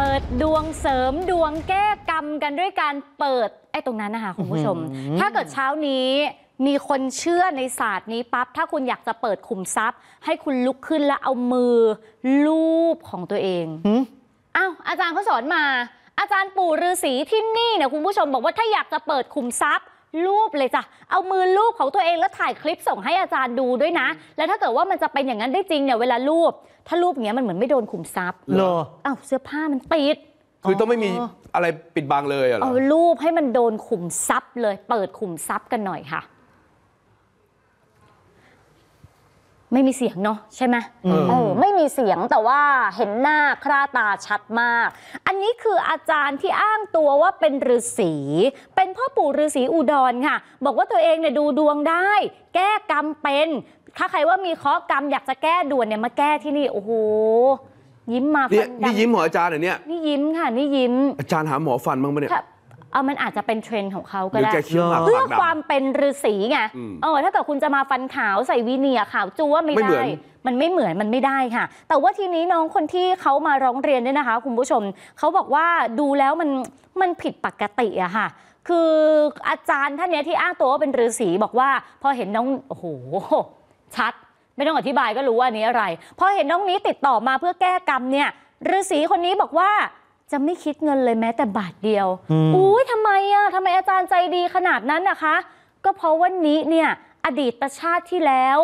เปิดดวงเสริมดวงแก้กรรมกันด้วยการเปิดไอ้ตรงนั้นนะคะคุณผู้ชมถ้าเกิดเช้านี้มีคนเชื่อในศาสตร์นี้ปั๊บถ้าคุณอยากจะเปิดขุมทรัพย์ให้คุณลุกขึ้นและเอามือลูบของตัวเองอ้าวอาจารย์เขาสอนมาอาจารย์ปู่ฤาษีที่นี่เนี่ยคุณผู้ชมบอกว่าถ้าอยากจะเปิดขุมทรัพย์รูปเลยจ้ะเอามือรูปของตัวเองแล้วถ่ายคลิปส่งให้อาจารย์ดูด้วยนะแล้วถ้าเกิดว่ามันจะเป็นอย่างนั้นได้จริงเนี่ยเวลารูปถ้ารูปเนี้ยมันเหมือนไม่โดนขุมทรัพย์เหรออ้าวเสื้อผ้ามันปิดคือต้องไม่มีอะไรปิดบังเลยเหรอเอารูปให้มันโดนขุมทรัพย์เลยเปิดขุมทรัพย์กันหน่อยค่ะไม่มีเสียงเนาะใช่ไหมไม่มีเสียงแต่ว่าเห็นหน้าค่าตาชัดมากอันนี้คืออาจารย์ที่อ้างตัวว่าเป็นฤาษีเป็นพ่อปู่ฤาษีอุดรค่ะบอกว่าตัวเองเนี่ยดูดวงได้แก้กรรมเป็นถ้าใครว่ามีเคราะห์กรรมอยากจะแก้ด่วนเนี่ยมาแก้ที่นี่โอ้โหยิ้มมาฟันดำนี่ยิ้มหมออาจารย์เหรอเนี่ยนี่ยิ้มค่ะนี่ยิ้มอาจารย์หาหมอฟันบ้างปะเนี่ยเอามันอาจจะเป็นเทรนด์ของเขาก็ได้เพื่อความเป็นฤาษีไงถ้าเกิดคุณจะมาฟันขาวใส่วีเนียร์ขาวจั๊วไม่ได้มันไม่เหมือนมันไม่ได้ค่ะแต่ว่าทีนี้น้องคนที่เขามาร้องเรียนเนี่ยนะคะคุณผู้ชมเขาบอกว่าดูแล้วมันผิดปกติอะค่ะคืออาจารย์ท่านนี้ที่อ้างตัวว่าเป็นฤาษีบอกว่าพอเห็นน้องโอ้โหชัดไม่ต้องอธิบายก็รู้ว่านี้อะไรพอเห็นน้องนี้ติดต่อมาเพื่อแก้กรรมเนี่ยฤาษีคนนี้บอกว่าจะไม่คิดเงินเลยแม้แต่บาทเดียวอุ้ยทำไมอาจารย์ใจดีขนาดนั้นนะคะก็เพราะว่านี้เนี่ยอดีตชาติที่แล้ว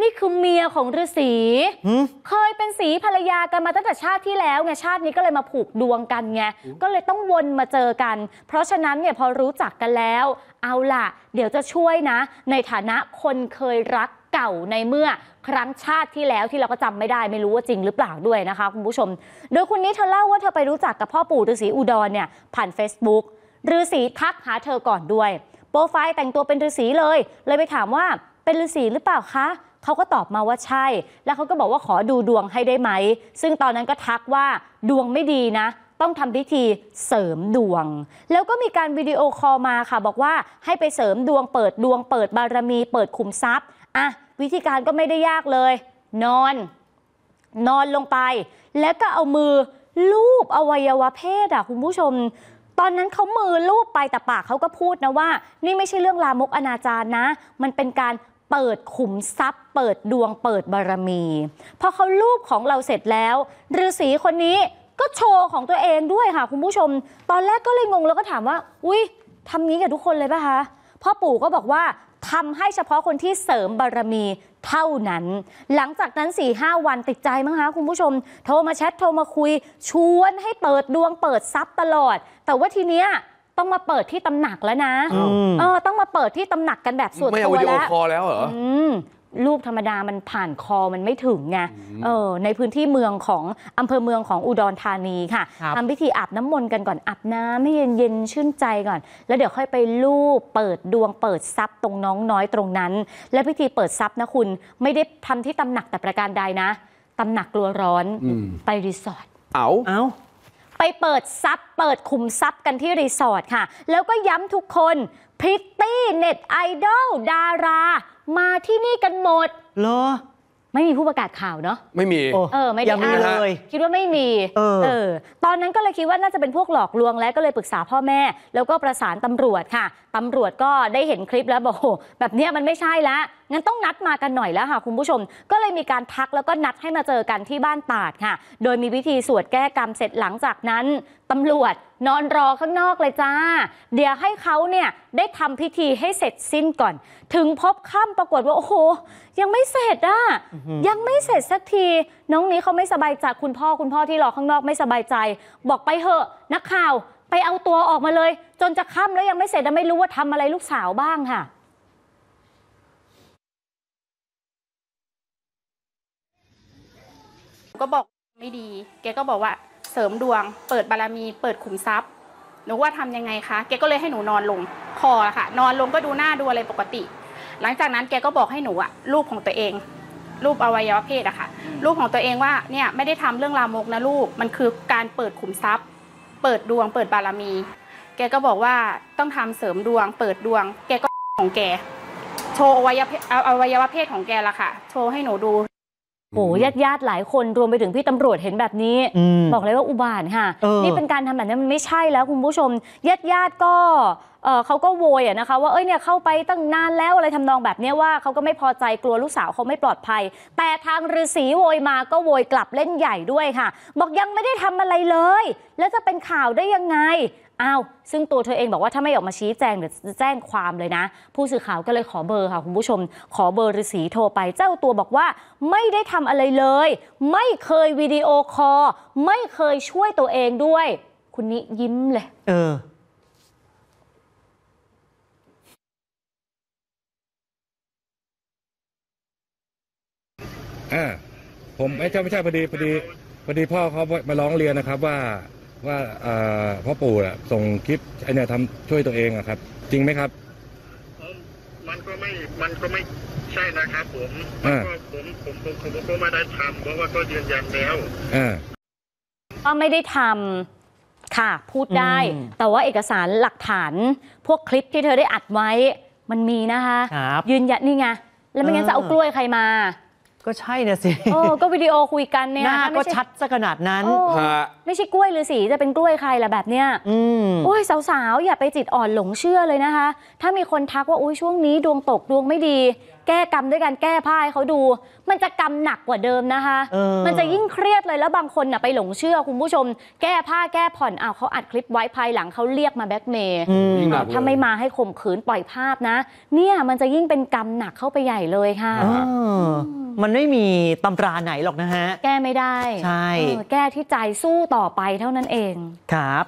นี่คือเมียของฤาษีเคยเป็นสีภรรยากันมาตั้งแต่ชาติที่แล้วไงชาตินี้ก็เลยมาผูกดวงกันไงก็เลยต้องวนมาเจอกันเพราะฉะนั้นเนี่ยพอรู้จักกันแล้วเอาล่ะเดี๋ยวจะช่วยนะในฐานะคนเคยรักเก่าในเมื่อครั้งชาติที่แล้วที่เราก็จำไม่ได้ไม่รู้ว่าจริงหรือเปล่าด้วยนะคะคุณผู้ชมโดยคุณนี้เธอเล่าว่าเธอไปรู้จักกับพ่อปู่ฤาษีอุดรเนี่ยผ่าน Facebook ฤาษีทักหาเธอก่อนด้วยโปรไฟล์แต่งตัวเป็นฤาษีเลยไปถามว่าเป็นฤาษีหรือเปล่าคะเขาก็ตอบมาว่าใช่แล้วเขาก็บอกว่าขอดูดวงให้ได้ไหมซึ่งตอนนั้นก็ทักว่าดวงไม่ดีนะต้องทำพิธีเสริมดวงแล้วก็มีการวิดีโอคอลมาค่ะบอกว่าให้ไปเสริมดวงเปิดดวงเปิดบารมีเปิดขุมทรัพย์อ่ะวิธีการก็ไม่ได้ยากเลยนอนลงไปแล้วก็เอามือลูบอวัยวะเพศอ่ะคุณผู้ชมตอนนั้นเขามือลูบไปแต่ปากเขาก็พูดนะว่านี่ไม่ใช่เรื่องลามกอนาจารนะมันเป็นการเปิดขุมทรัพย์เปิดดวงเปิดบารมีพอเขาลูบของเราเสร็จแล้วฤาษีคนนี้ก็โชว์ของตัวเองด้วยค่ะคุณผู้ชมตอนแรกก็เลยงงแล้วก็ถามว่าอุ๊ยทำงี้กับทุกคนเลยป่ะคะพ่อปู่ก็บอกว่าทำให้เฉพาะคนที่เสริมบารมีเท่านั้นหลังจากนั้น 4-5 วันติดใจมั้งคะคุณผู้ชมโทรมาแชทโทรมาคุยชวนให้เปิดดวงเปิดทรัพย์ตลอดแต่ว่าทีเนี้ยต้องมาเปิดที่ตำหนักแล้วนะต้องมาเปิดที่ตำหนักกันแบบส่วนตัวแล้วไม่เอาวิดีโอคอลแล้วเหรอรูปธรรมดามันผ่านคอมันไม่ถึงไงในพื้นที่เมืองของอำเภอเมืองของอุดรธานีค่ะทำพิธีอาบน้ำมนต์กันก่อนอาบน้ำให้เย็นๆชื่นใจก่อนแล้วเดี๋ยวค่อยไปรูปเปิดดวงเปิดทรัพย์ตรงน้องน้อยตรงนั้นและพิธีเปิดทรัพย์นะคุณไม่ได้ทำที่ตำหนักแต่ประการใดนะตำหนักกลัวร้อนไปรีสอร์ทเอาไปเปิดทรัพย์เปิดขุมทรัพย์กันที่รีสอร์ทค่ะแล้วก็ย้ำทุกคนพริตตี้เน็ตไอดอลดารามาที่นี่กันหมดเหรอไม่มีผู้ประกาศข่าวเนาะไม่มีไม่ได้อ้างเลยคิดว่าไม่มีตอนนั้นก็เลยคิดว่าน่าจะเป็นพวกหลอกลวงแล้วก็เลยปรึกษาพ่อแม่แล้วก็ประสานตำรวจค่ะตำรวจก็ได้เห็นคลิปแล้วบอกแบบนี้มันไม่ใช่ละงั้นต้องนัดมากันหน่อยแล้วค่ะคุณผู้ชมก็เลยมีการทักแล้วก็นัดให้มาเจอกันที่บ้านตาดค่ะโดยมีวิธีสวดแก้กรรมเสร็จหลังจากนั้นตำรวจนอนรอข้างนอกเลยจ้าเดี๋ยวให้เขาเนี่ยได้ทำพิธีให้เสร็จสิ้นก่อนถึงพบค่ำปรากฏว่าโอ้โหยังไม่เสร็จอ่ะยังไม่เสร็จสักทีน้องนี้เขาไม่สบายใจคุณพ่อที่รอข้างนอกไม่สบายใจบอกไปเหอะนักข่าวไปเอาตัวออกมาเลยจนจะค่ำแล้วยังไม่เสร็จแล้วไม่รู้ว่าทำอะไรลูกสาวบ้างค่ะก็บอกไม่ดีแกก็บอกว่าเสริมดวงเปิดบารมีเปิดขุมทรัพย์หนูว่าทำยังไงคะแกก็เลยให้หนูนอนลงคอค่ะนอนลงก็ดูหน้าดูอะไรปกติหลังจากนั้นแกก็บอกให้หนูอะรูปของตัวเองรูปอวัยวะเพศอะค่ะรูปของตัวเองว่าเนี่ยไม่ได้ทำเรื่องลามกนะลูกมันคือการเปิดขุมทรัพย์เปิดดวงเปิดบารมีแกก็บอกว่าต้องทำเสริมดวงเปิดดวงแกก็ของแกโชว์อวัยวะเพศของแกละค่ะโชว์ให้หนูดู โอ้ญาติหลายคนรวมไปถึงพี่ตำรวจเห็นแบบนี้บอกเลยว่าอุบาทค่ะนี่เป็นการทำแบบนี้มันไม่ใช่แล้วคุณผู้ชมญาติก็เขาก็โวยนะคะว่าเอ้ยเนี่ยเข้าไปตั้งนานแล้วอะไรทำนองแบบนี้ว่าเขาก็ไม่พอใจกลัวลูกสาวเขาไม่ปลอดภัยแต่ทางฤาษีโวยมาก็โวยกลับเล่นใหญ่ด้วยค่ะบอกยังไม่ได้ทำอะไรเลยแล้วจะเป็นข่าวได้ยังไงอ้าวซึ่งตัวเธอเองบอกว่าถ้าไม่ออกมาชี้แจงหรือแจ้งความเลยนะผู้สื่อข่าวก็เลยขอเบอร์ค่ะคุณผู้ชมขอเบอร์ฤาษีโทรไปเจ้าตัวบอกว่าไม่ได้ทำอะไรเลยไม่เคยวิดีโอคอลไม่เคยช่วยตัวเองด้วยคุณนี้ยิ้มเลยผมไม่ใช่พอดีพ่อเขามาร้องเรียนนะครับว่าพ่อปู่ส่งคลิปไอ้เนี่ยทำช่วยตัวเองอะครับจริงไหมครับมันก็ไม่ใช่นะครับผมก็ไม่ได้ทำเพราะว่าก็ยืนยันแล้วก็ไม่ได้ทำค่ะพูดได้แต่ว่าเอกสารหลักฐานพวกคลิปที่เธอได้อัดไว้มันมีนะคะยืนยันนี่ไงแล้วไม่งั้นจะเอากล้วยใครมาก็ใช่นะสิก็วิดีโอคุยกันเนี่ยหน้าก็ชัดซะขนาดนั้นไม่ใช่กล้วยหรือสีจะเป็นกล้วยใครล่ะแบบเนี้ยโอ้ยสาวๆอย่าไปจิตอ่อนหลงเชื่อเลยนะคะถ้ามีคนทักว่าอุ้ยช่วงนี้ดวงตกดวงไม่ดีแก้กรรมด้วยการแก้ผ้าให้เขาดูมันจะกรรมหนักกว่าเดิมนะคะมันจะยิ่งเครียดเลยแล้วบางคนน่ะไปหลงเชื่อคุณผู้ชมแก้ผ้าแก้ผ่อนเอาเขาอัดคลิปไว้ภายหลังเขาเรียกมาแบล็กเมย์ถ้าไม่มาให้ข่มขืนปล่อยภาพนะเนี่ยมันจะยิ่งเป็นกรรมหนักเข้าไปใหญ่เลยค่ะมันไม่มีตำราไหนหรอกนะฮะแก้ไม่ได้ใช่แก้ที่ใจสู้ต่อไปเท่านั้นเองครับ